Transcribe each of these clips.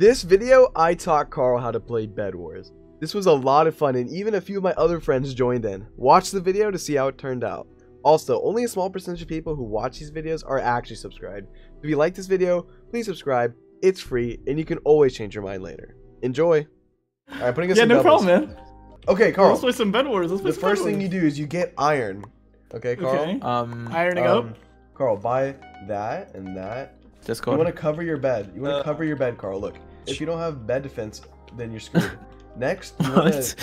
This video, I taught Karl how to play Bed Wars. This was a lot of fun, and even a few of my other friends joined in. Watch the video to see how it turned out. Also, only a small percentage of people who watch these videos are actually subscribed. If you like this video, please subscribe. It's free, and you can always change your mind later. Enjoy. All right, putting us. Yeah, no doubles. Problem, man. Okay, Karl. Let's play some Bed Wars. Let's play some Bed Wars. The first thing you do is you get iron. Okay, Karl. Okay. Ironing up. Karl, buy that and that. Discord. You want to cover your bed. You want to cover your bed, Karl. Look, if you don't have bed defense, then you're screwed. Next, you want to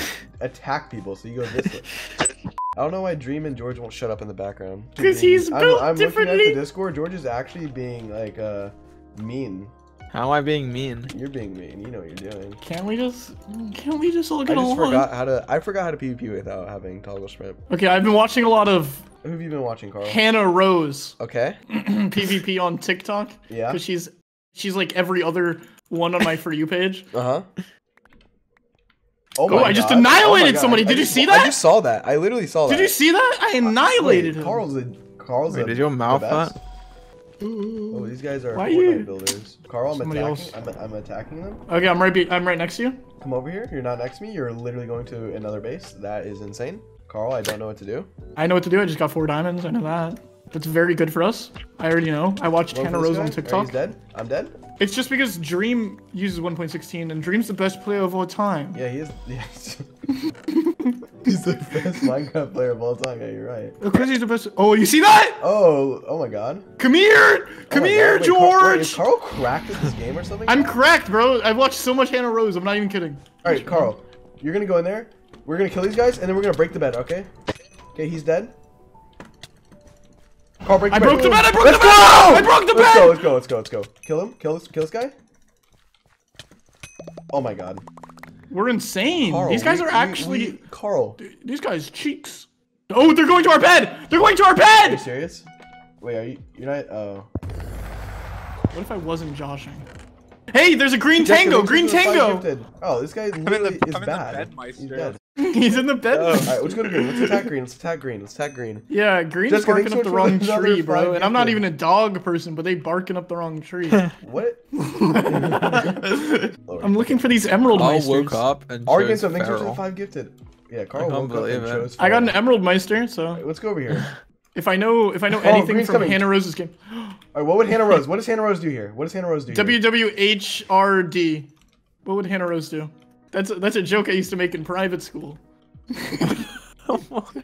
attack people, so you go this way. I don't know why Dream and George won't shut up in the background. Because he's built differently. I'm looking at the Discord. George is actually being like mean. How am I being mean? You're being mean. You know what you're doing. Can't we just all get along? I forgot how to PvP without having toggle shrimp. Okay, I've been watching a lot of. Who have you been watching, Karl? Hannah Rose. Okay. PvP on TikTok. Yeah. Because she's like every other one on my For You page. Uh huh. Oh, I just annihilated somebody. Did you see that? I just saw that. I literally saw that. Did you see that? I annihilated him. Karl's a. Wait, did your mouth fart? Oh, these guys are Fortnite builders. Karl, I'm attacking them. Okay, I'm right next to you. Come over here. You're not next to me. You're literally going to another base. That is insane. Karl, I don't know what to do. I know what to do. I just got 4 diamonds. I know that. That's very good for us. I already know. I watched Hannah Rose on TikTok. He's dead. I'm dead. It's just because Dream uses 1.16 and Dream's the best player of all time. Yeah, he is. Yes. He's the best Minecraft player of all time. Yeah, you're right. Because he's the best. Oh, you see that? Oh my God. Come here. Come here, George. Wait, is Karl cracked at this game or something? I'm cracked, bro. I've watched so much Hannah Rose. I'm not even kidding. All right, Karl, you're going to go in there. We're going to kill these guys and then we're going to break the bed, okay? Okay, he's dead. Karl, break the bed. I broke the bed! Let's go. Kill this guy. Oh my God. We're insane. Karl, these guys are actually... Karl. These guys' cheeks. Oh, they're going to our bed! They're going to our bed! Are you serious? Wait, you're not... Oh. What if I wasn't joshing? Hey, there's a green tango! Green tango! Oh, this guy literally is bad. He's dead. He's in the bed. All right, let's go to green. Let's attack green. Yeah, green's barking up the wrong tree, bro. And I'm not even a dog person, but they barking up the wrong tree. What? I'm looking for these emerald meisters. I woke up and chose feral. 5 gifted. Yeah, Karl woke up and chose feral. I got an emerald meister, so. Right, let's go over here. If I know anything from Hannah Rose's game. All right, what does Hannah Rose do here? What does Hannah Rose do? WWHRD. What would Hannah Rose do? That's a joke I used to make in private school. What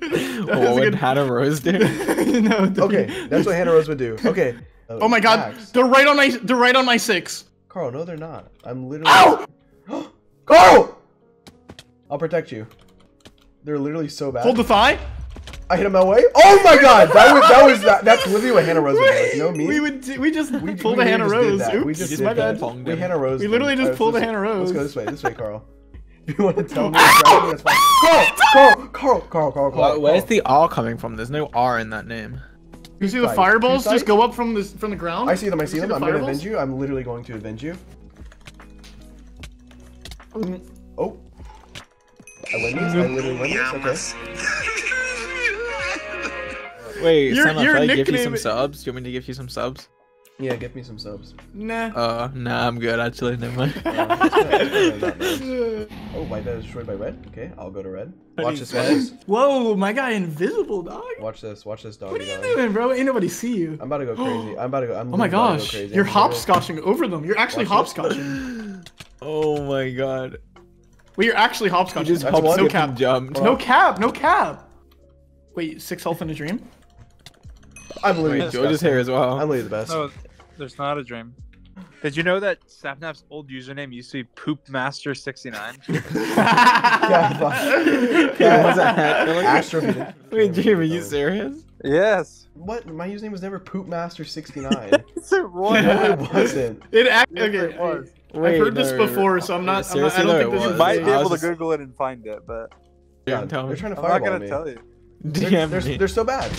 would Hannah Rose do? No, okay, that's what Hannah Rose would do. Okay. Oh my God, they're right on my 6. Karl, no, they're not. I'm literally. Ow! Karl! I'll protect you. They're literally so bad. Hold the thigh. I hit him that way. Oh my God, that's literally what Hannah Rose would do. Like, we pulled a Hannah Rose. Oops, we just my bad. We Hannah Rose. We literally just pulled a Hannah Rose. Let's go this way, Karl. If you want to tell me, that's fine. Karl. Where's the R coming from? There's no R in that name. You see the fireballs just go up from the ground? I see them. I'm gonna avenge you. I'm literally going to avenge you. Oh. I literally win this. Okay. Wait, Sapnap, give you some subs? Do you want me to give you some subs? Yeah, give me some subs. Nah. Nah, I'm good, actually. Never mind. Oh, my bed is destroyed by red. Okay, I'll go to red. Watch this. Whoa, my guy invisible, dog. Watch this, dog. What are you doing, bro? Ain't nobody see you. I'm about to go crazy. Oh my gosh. You're hopscotching over them. You're actually hopscotching. Oh my God. Wait, you're actually hopscotching. You just no cap. No cap. Wait, 6 health in a dream? I'm literally George's here as well. I'm literally the best. Oh, there's not a dream. Did you know that Sapnap's old username used to be Poopmaster69? Yeah, wait, Dream, are you serious? Yes. What? My username was never Poopmaster69. Yes, it was. No, it wasn't. It was. I've heard this before, so I don't think this is. You might be able to Google it and find it, but yeah, they're trying to fireball me. I'm not gonna tell you. They're so bad.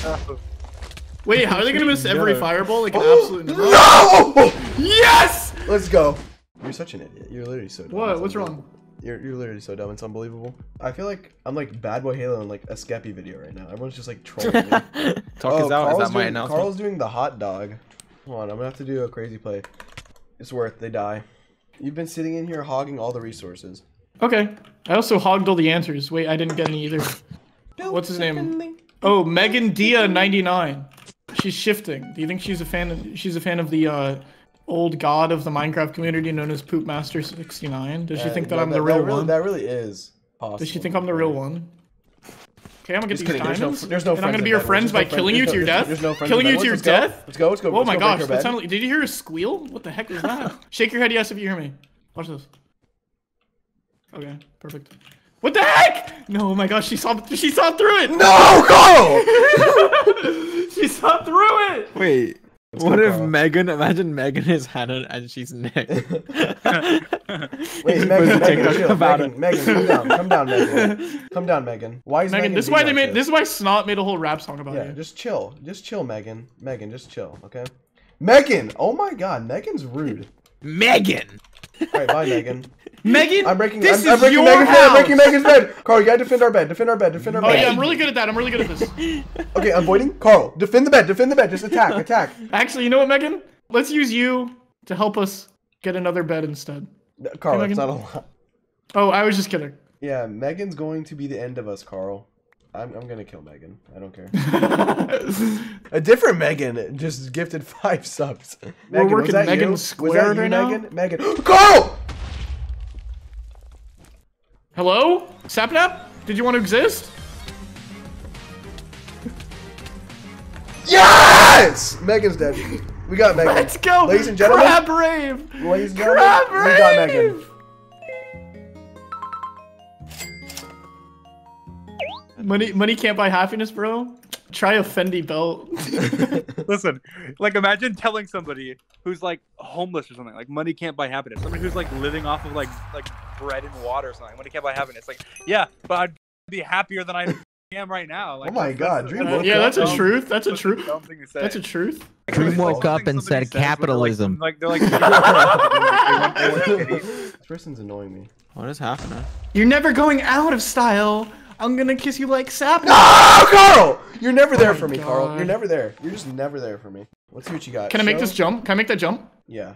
Wait, how are they gonna miss every fireball? Like an absolute no! Yes! Let's go. You're such an idiot. You're literally so dumb. What? What's wrong? You're literally so dumb. It's unbelievable. I feel like I'm like badboyhalo in like a Skeppy video right now. Everyone's just like trolling me. Is that my announcement? Karl's doing the hot dog. Come on, I'm gonna have to do a crazy play. It's worth. They die. You've been sitting in here hogging all the resources. Okay. I also hogged all the answers. Wait, I didn't get any either. What's his name? Oh, MeganDia99. She's shifting. Do you think she's a fan of the old god of the Minecraft community known as Poopmaster69? Does she think that I'm the real one? That really is possible. Does she think I'm the real one? Okay, I'm gonna get these diamonds. There's no friends. I'm gonna be your friends by killing you to your death. Killing you to your death. Let's go. Let's go. Oh my gosh! That sounded like. Did you hear a squeal? What the heck was that? Shake your head yes if you hear me. Watch this. Okay, perfect. What the heck? No, oh my gosh, she saw through it. No, go! She saw through it. Wait. What if Megan? Imagine Megan is Hannah and she's Nick. Wait, Megan, come down, Megan. Come down, Megan. Why is Megan? This is why they made. This is why Snot made a whole rap song about it. Yeah, just chill, Megan. Megan, just chill, okay? Megan. Oh my God, Megan's rude. Megan. All right, bye, Megan. Megan, I'm breaking Megan's bed. I'm breaking Megan's bed. Carl, you gotta defend our bed. Defend our bed. Oh yeah, I'm really good at that. I'm really good at this. Okay, I'm voiding. Carl, defend the bed. Just attack. Actually, you know what, Megan? Let's use you to help us get another bed instead. No, Carl, hey, it's not a lot. Oh, I was just kidding. Yeah, Megan's going to be the end of us, Carl. I'm gonna kill Megan. I don't care. A different Megan just gifted 5 subs. We're working Megan square right now. Megan. Carl. Hello? Sapnap? Did you want to exist? Yes! Megan's dead. We got Megan. Let's go! Ladies and gentlemen. Crab rave! Ladies and gentlemen, we got Megan. Money can't buy happiness, bro. Try a Fendi belt. Listen, like imagine telling somebody who's like homeless or something, like money can't buy happiness. Somebody who's like living off of like bread and water or something. Money can't buy happiness. Like, yeah, but I'd be happier than I am right now. Like, oh my God, Dream woke up. Yeah, that's a truth. That's a truth. That's a truth. Dream woke up and said capitalism. Like they're like. This person's annoying me. What is happening? You're never going out of style. I'm gonna kiss you like sap. No, Carl! You're never there for me, God. Carl. You're never there. You're just never there for me. Let's see what you got. Can I make this jump? Can I make that jump? Yeah.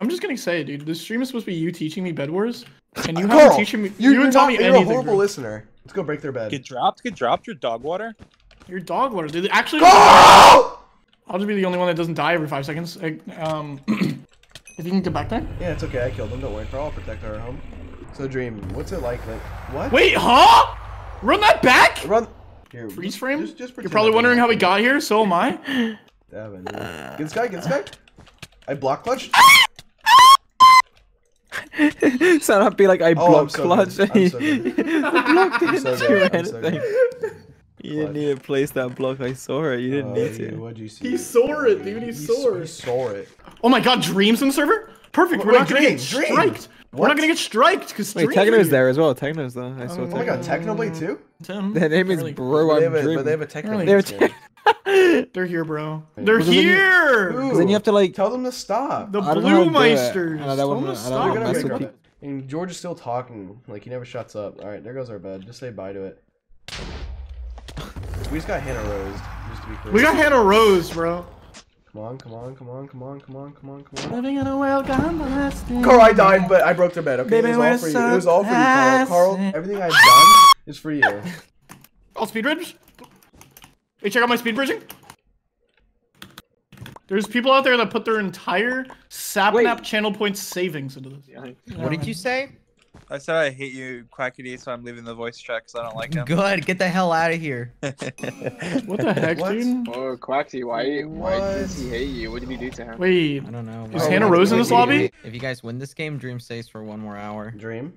I'm just gonna say, dude, this stream is supposed to be you teaching me Bed Wars, and you haven't teaching me. You haven't taught me anything. You're a horrible listener. Let's go break their bed. Get dropped. Your dog water. Your dog water, dude. Actually, Carl! I'll just be the only one that doesn't die every 5 seconds. If you can get back there? Yeah, it's okay. I killed him. Don't worry, Carl. I'll protect our home. So, Dream, what's it like? What? Wait, huh? Run that back? Run. Here, freeze frame? Just you're probably wondering how we got here. So am I. Damn it. Get this guy. I block clutch. So not be like I block clutch. I'm so good. You didn't need to place that block. I saw it. You didn't need to. What'd you see? He saw it, dude. He saw it. Oh my God, Dream's on the server? Perfect. We're not gonna get striked. We're not gonna get striked because Dream. Wait, Techno's there as well. Techno's there. I saw. Oh my God, Technoblade too. Their name is Bro. I'm Dream. But they have a Technoblade. They're here, bro. They're here. Then you have to like tell them to stop. The Blue Meisters. They're gonna break our bed. And George is still talking. Like he never shuts up. All right, there goes our bed. Just say bye to it. We just got Hannah Rose. Just to be clear. We got Hannah Rose, bro. Come on. Living in a world gone blasting. Carl, I died, but I broke their bed. Okay, baby, it was all for you. It was all for you, Carl. Carl, everything I've done is for you. All speed bridge. Hey, check out my speed bridging. There's people out there that put their entire Sapnap channel points savings into this. Yeah. What did you say? I said I hate you, Quackity, so I'm leaving the voice track because I don't like him. Good, get the hell out of here. What the heck, dude? Oh, Quackity, why does he hate you? What did you do to him? Wait, I don't know. Is Hannah Rose in this lobby? If you guys win this game, Dream stays for 1 more hour. Dream?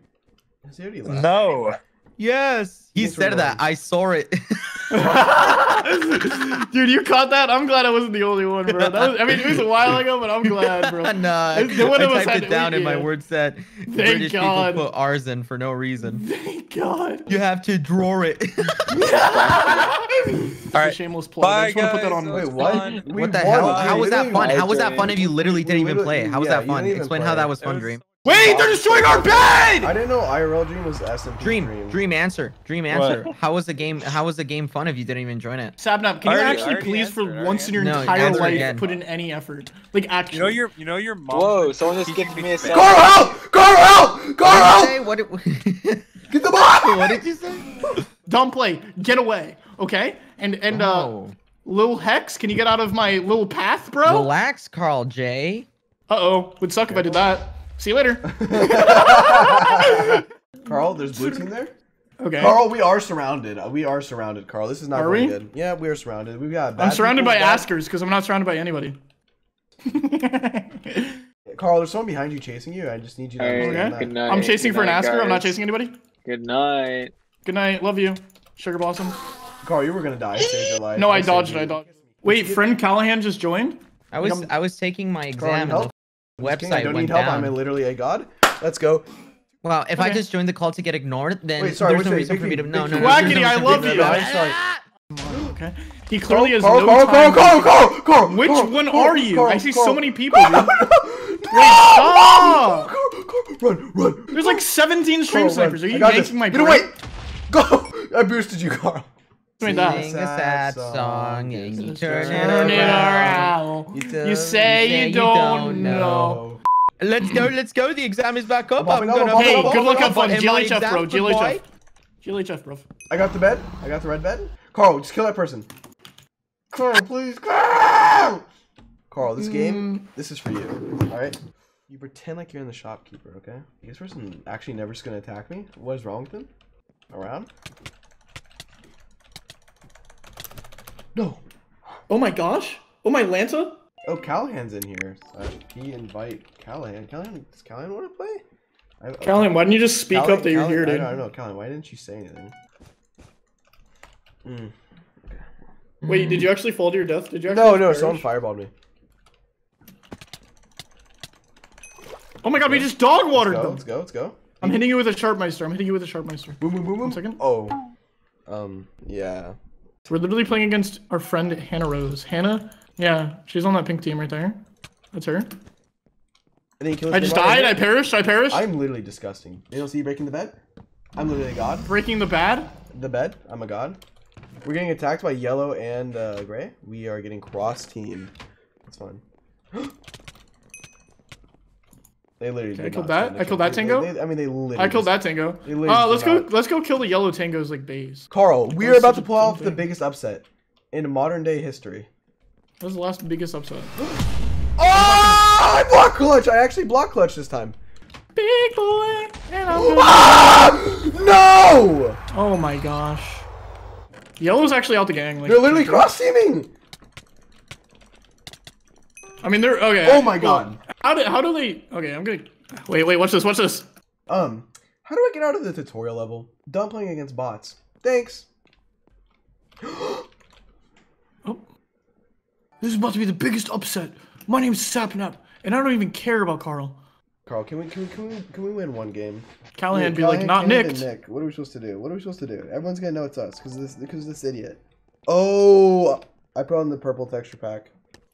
No. Yes. He said that. I saw it. Dude, you caught that? I'm glad I wasn't the only one, bro. That was, I mean, it was a while ago, but I'm glad, bro. Nah, I typed it down in my word set. Thank British God. People put ours in for no reason. Thank God. You have to draw it. All right. Shameless plug. Bye, I just want to put that on. Wait, what? What the hell? How was that fun? How was that fun if you literally didn't even play it? How was that fun? Explain how that was fun, Dream. Wait, they're destroying our bed! I didn't know IRL Dream was SMP Dream. Dream answer. Dream answer. What? How was the game fun if you didn't even join it? Sapnap, can you actually please for once in your entire life put in any effort? Like actually. You know your mom. Whoa, someone just skipped me a second. Carl, help! Carl, help! Carl, help! What did get the bomb! What did you say? Don't play. Get away. Okay? And Lil Hex, can you get out of my little path, bro? Relax, Carl J. Uh-oh. Would suck if I did that. See you later. Carl, there's blue team there? Okay. Carl, we are surrounded. We are surrounded, Carl. This is not very good. Yeah, we are surrounded. We've got bad I'm surrounded by askers because I'm not surrounded by anybody. Carl, there's someone behind you chasing you. I just need you to understand that. Night. I'm chasing for an asker. Guys. I'm not chasing anybody. Good night. Good night. Love you. Sugar Blossom. Carl, you were going to die. Saved your life. No, I dodged it. I dodged. Wait, friend Callahan just joined? I was taking my exam. Carl, website I don't need help. Down. I'm literally a god. Let's go. Wow, if I just joined the call to get ignored, then wait, sorry, there's no reason for me to... No, Quackity, I love you. I'm sorry. Okay. He clearly has no time. Carl, which one are you? I see so many people. Wait, stop! Run. There's like 17 stream snipers. Are you yanking my brain? Wait, go! I boosted you, Carl. Sing a sad song and you turn it around. You say you don't know. Let's go. The exam is back up. Hey, good luck on fun. GLHF, bro. GLHF, bro. I got the bed. I got the red bed. Carl, just kill that person. Carl, please. Carl, this game, this is for you. All right. You pretend like you're in the shopkeeper, okay? This person actually never just gonna attack me. What is wrong with him? Around. No. Oh my gosh. Oh my Lanta. Oh, Callahan's in here. So he invite Callahan. Does Callahan want to play? Callahan, why didn't you just speak up that you're here, dude? I don't know, Callahan. Why didn't you say anything? Wait, did you actually fall to your death? Did you? Actually no, someone fireballed me. Oh my god, we just dog watered them. Let's go. I'm hitting you with a Sharpmeister. Boom. One second. Oh. Yeah. We're literally playing against our friend Hannah Rose. Hannah? Yeah, she's on that pink team right there. That's her. I just died. I perished. I'm literally disgusting. You don't see you breaking the bed? I'm literally a god. Breaking the bed? The bed? I'm a god. We're getting attacked by yellow and gray. We are getting cross-teamed. It's fun. They literally did I killed that tango. I killed that tango. Let's go kill the yellow tango's like base. Carl, we are about to pull off the biggest upset in modern day history. What was the last biggest upset? Oh! I block clutch. I actually block clutch this time. Big boy. And I'm gonna... No! Oh my gosh. Yellow's actually out the gang. Like, they're literally cross teaming. I mean, they're okay. Oh my god. How do they? Okay, I'm gonna wait. Watch this. How do I get out of the tutorial level? Done playing against bots. Thanks. Oh, this is about to be the biggest upset. My name's Sapnap, and I don't even care about Carl. Carl, can we win one game? Callahan be like, not Nick. What are we supposed to do? Everyone's gonna know it's us because this idiot. Oh, I put on the purple texture pack.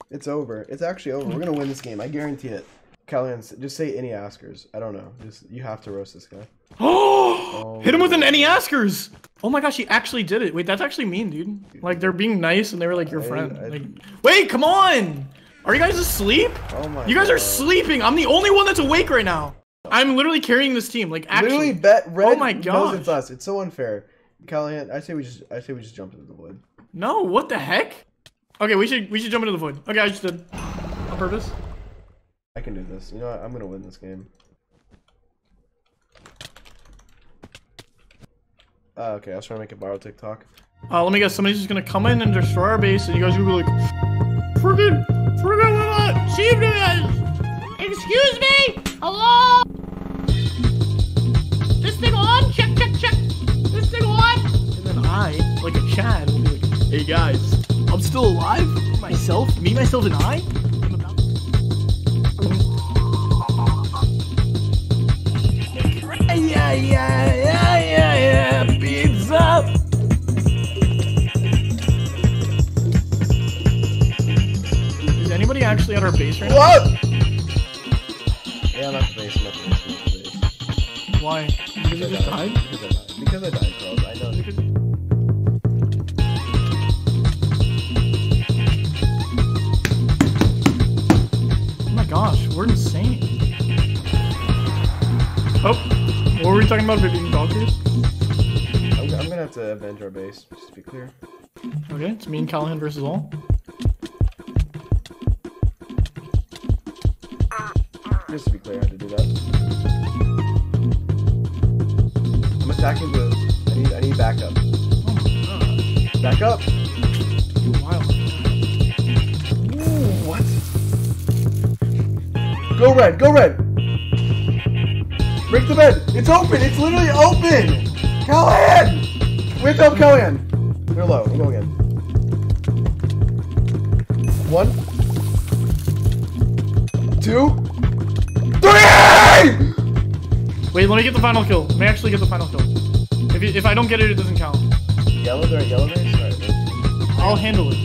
It's over. It's actually over. We're gonna win this game. I guarantee it. Callahan, just say any askers. I don't know. Just you have to roast this guy. Oh! Hit him with an any askers! Oh my gosh, he actually did it. Wait, that's actually mean, dude. Like they're being nice and they were like your friend. Wait, come on! Are you guys asleep? Oh my! You guys are sleeping. I'm the only one that's awake right now. I'm literally carrying this team. Like actually. Literally, red. Oh my god! It's us. It's so unfair. Callahan, I say we just jump into the void. No, what the heck? Okay, we should jump into the void. Okay, I just did. On purpose. I can do this. You know what? I'm gonna win this game. Okay, I was trying to make it viral TikTok. Let me guess. Somebody's just gonna come in and destroy our base, and you guys will be like, friggin' achievements! Excuse me? Hello? This thing on? Check. This thing on? And then I, like a Chad, will be like, hey guys. I'm still alive? Myself? Me, myself, and I? Yeah, pizza! Is anybody actually at our base right now? What? Yeah, not place, not place, not place. Why? Because I died? Because I died, Carl. I know. Oh my gosh, we're insane. Oh, what were we talking about? Being dog years? I'm gonna have to avenge our base, just to be clear. Okay, it's me and Callahan versus all. Just to be clear, I had to do that. I'm attacking blue. I need backup. Oh, back up! You're wild. Ooh, what? Go red, go red! Break the bed! It's open! It's literally open! Callahan! Wake up, Callahan! They're low. We'll go again. One. Two. Three! Wait, let me get the final kill. Let me actually get the final kill. If I don't get it, it doesn't count. Yellow there, yellow there? Sorry. I'll handle it.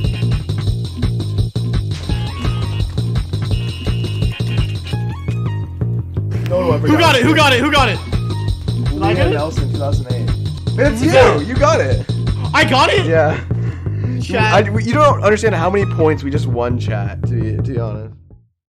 No, who got it? Who got it? Who got it? Did I get it? Nelson, 2008. It's you! You got it! I got it? Yeah. Chat. You don't understand how many points we just won, chat, to be honest.